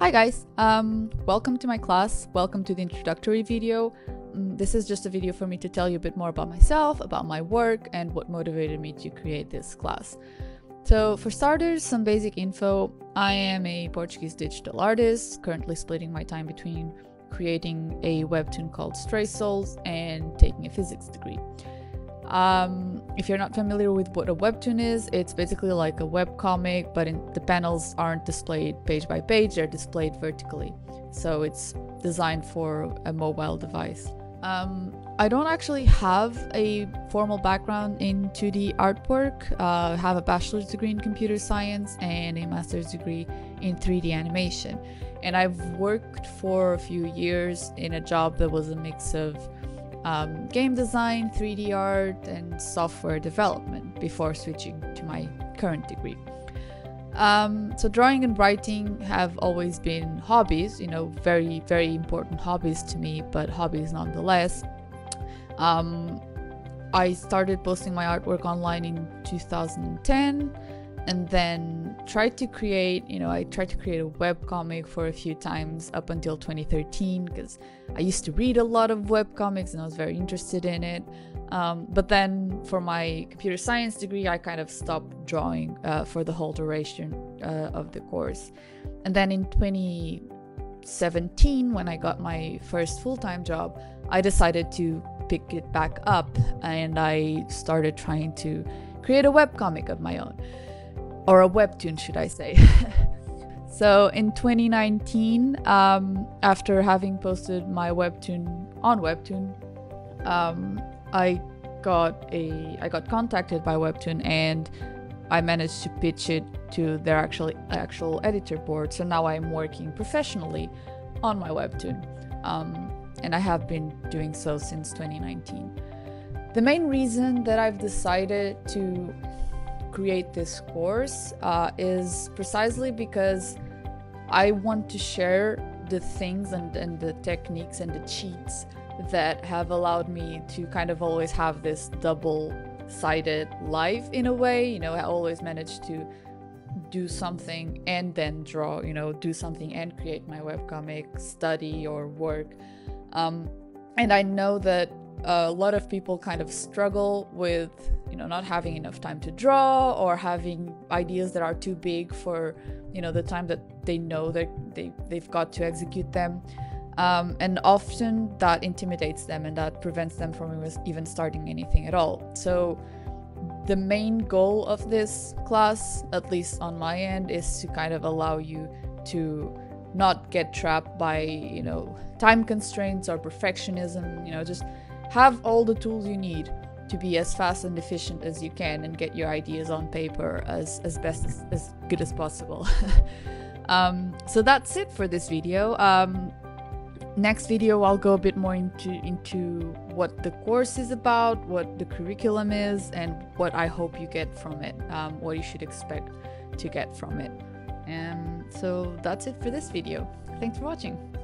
Hi guys, welcome to my class, welcome to the introductory video. This is just a video for me to tell you a bit more about myself, about my work, and what motivated me to create this class. So for starters, some basic info. I am a Portuguese digital artist, currently splitting my time between creating a webtoon called Stray Souls and taking a physics degree. If you're not familiar with what a webtoon is, it's basically like a webcomic, but the panels aren't displayed page by page, they're displayed vertically. So it's designed for a mobile device. I don't actually have a formal background in 2D artwork. I have a bachelor's degree in computer science and a master's degree in 3D animation. And I've worked for a few years in a job that was a mix of game design, 3D art, and software development before switching to my current degree. So drawing and writing have always been hobbies, you know, very, very important hobbies to me, but hobbies nonetheless. I started posting my artwork online in 2010, and then I tried to create a webcomic for a few times up until 2013, because I used to read a lot of webcomics and I was very interested in it. But then for my computer science degree, I kind of stopped drawing for the whole duration of the course. And then in 2017, when I got my first full-time job, I decided to pick it back up and I started trying to create a webcomic of my own. Or a webtoon, should I say. So in 2019, after having posted my webtoon on Webtoon, I got contacted by Webtoon and I managed to pitch it to their actual editor board. So now I'm working professionally on my webtoon, and I have been doing so since 2019. The main reason that I've decided to create this course is precisely because I want to share the things and the techniques and the cheats that have allowed me to kind of always have this double-sided life in a way. You know, I always manage to do something and then draw, you know, do something and create my webcomic, study or work. And I know that a lot of people kind of struggle with, you know, not having enough time to draw or having ideas that are too big for, you know, the time that they know that they've got to execute them. And often that intimidates them and that prevents them from even starting anything at all. So the main goal of this class, at least on my end, is to kind of allow you to not get trapped by, you know, time constraints or perfectionism, you know, just have all the tools you need to be as fast and efficient as you can and get your ideas on paper as good as possible. So that's it for this video. Next video I'll go a bit more into what the course is about, what the curriculum is, and what I hope you get from it, what you should expect to get from it. So that's it for this video. Thanks for watching.